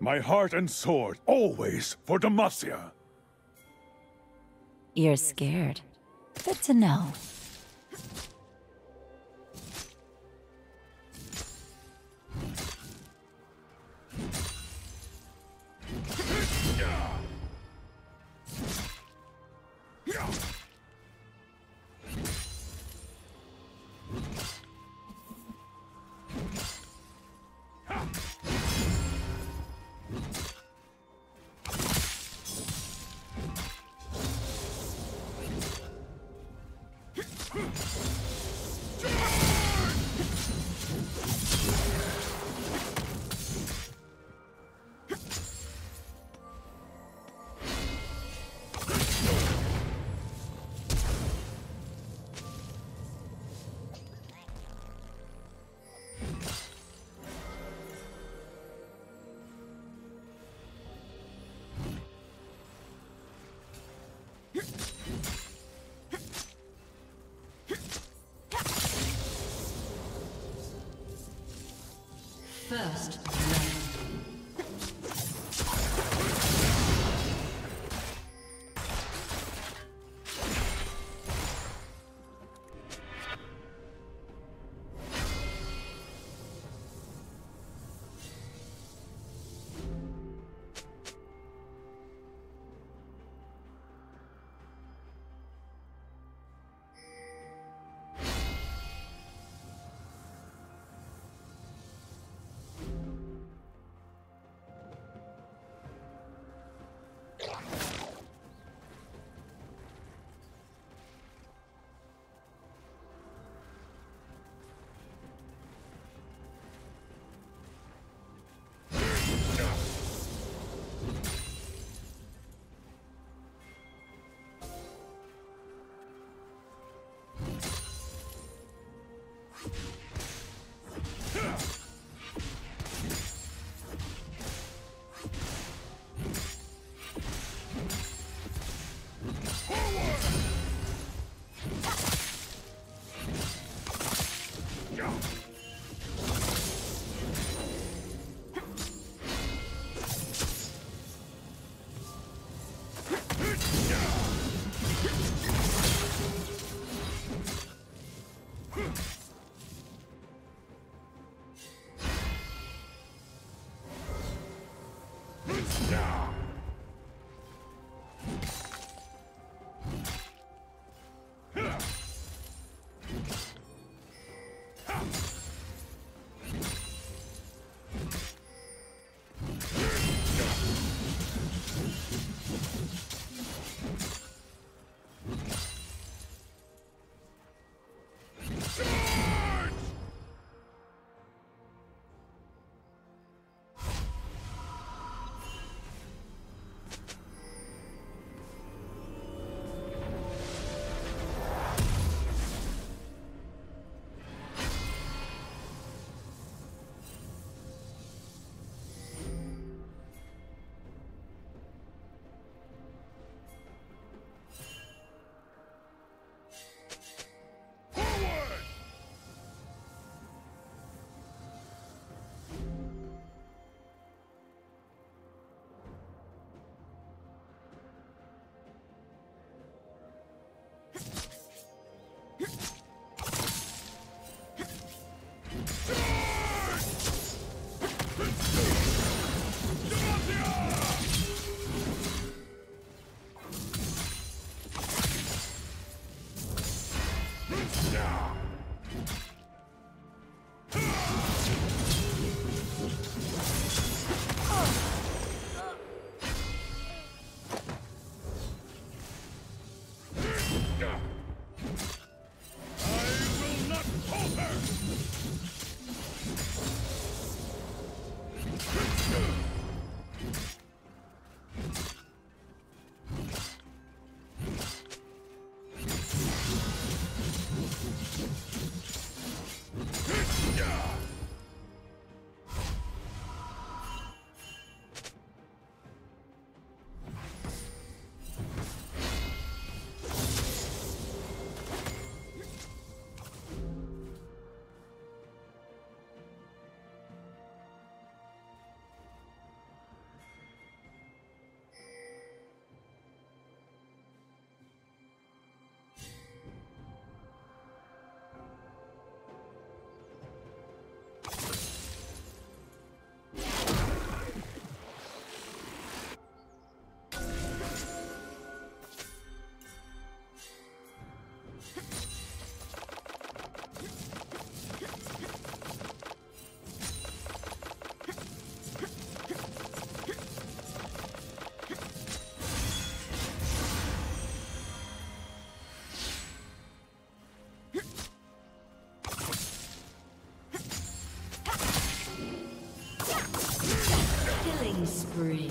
My heart and sword, always for Demacia. You're scared. Good to know. First. Killing spree.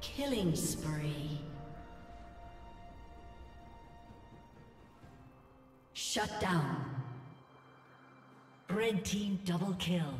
Killing spree. Shut down. Red team double kill.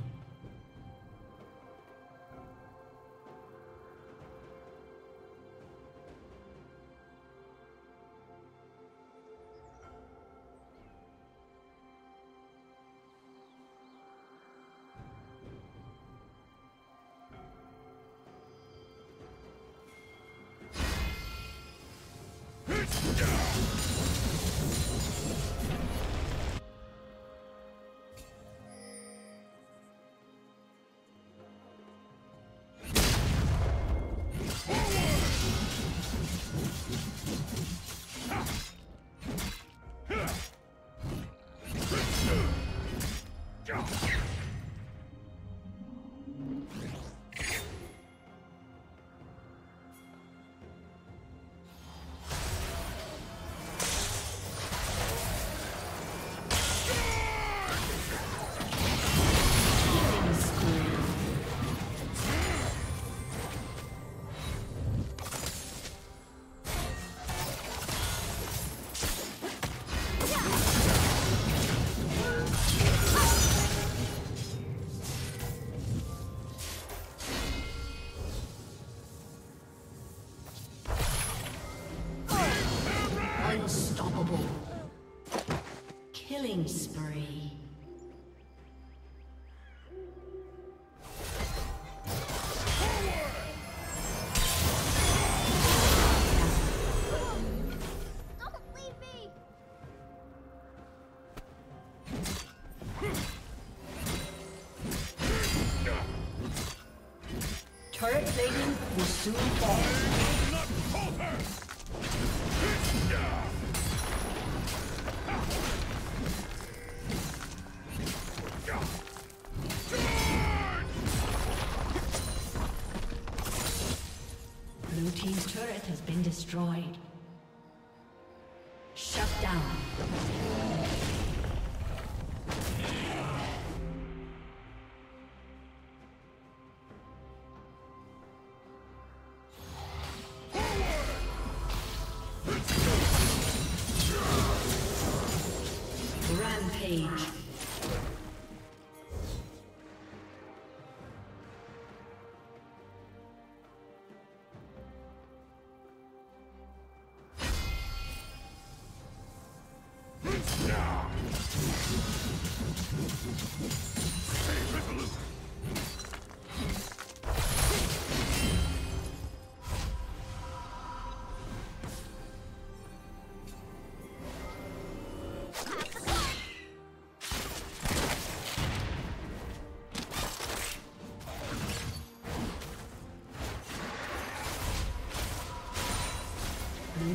Unstoppable. Killing spree. Turret plating will soon fall. I will not hold her! Blue team's turret has been destroyed. Shut down. Blue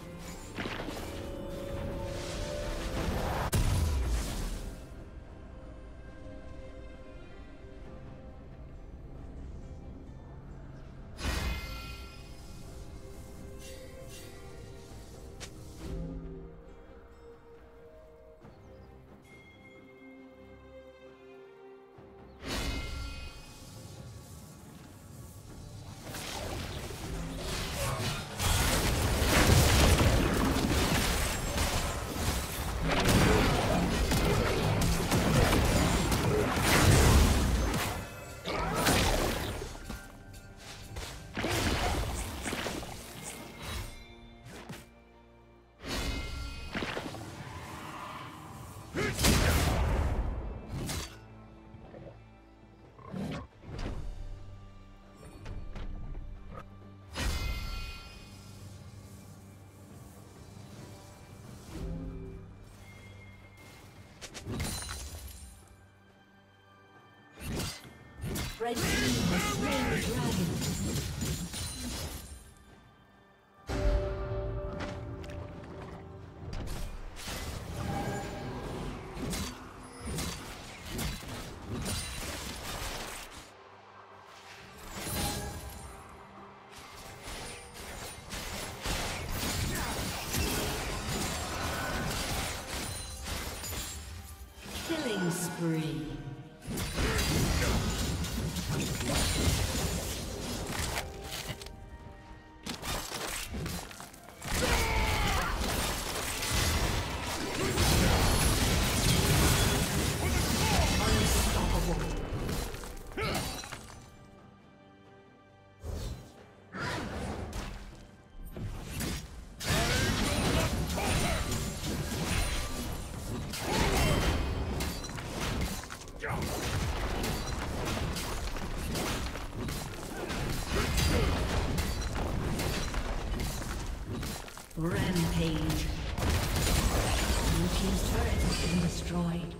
Red team has slain the dragon. Killing spree. Rampage. Blue team's turret has been destroyed.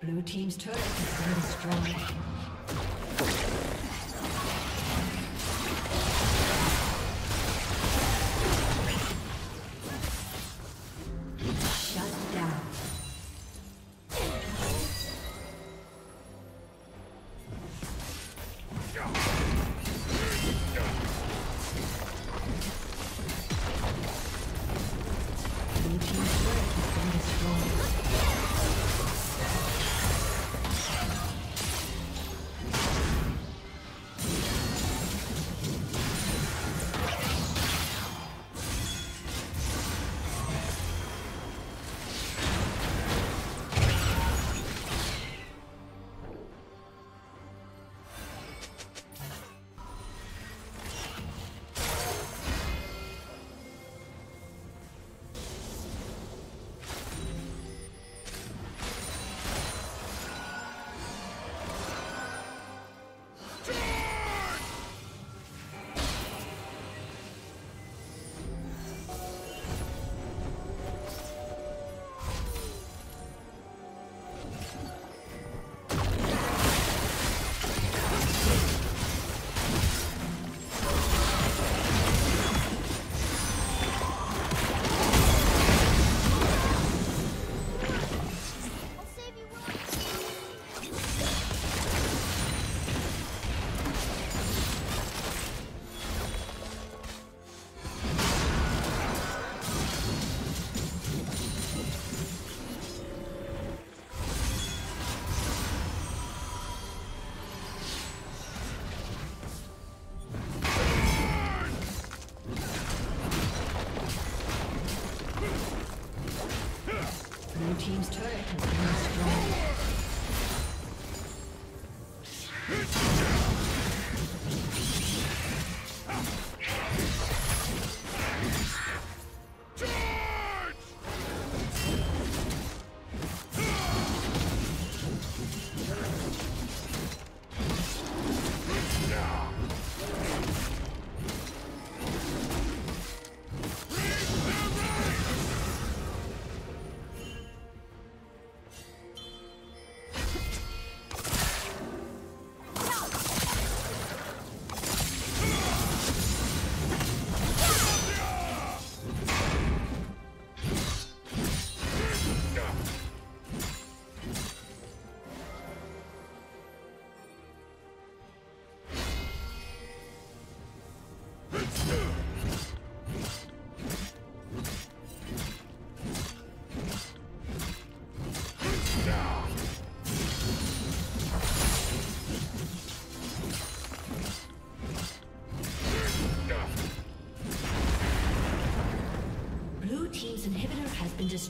Blue team's turret has been destroyed. Team's turret has been destroyed.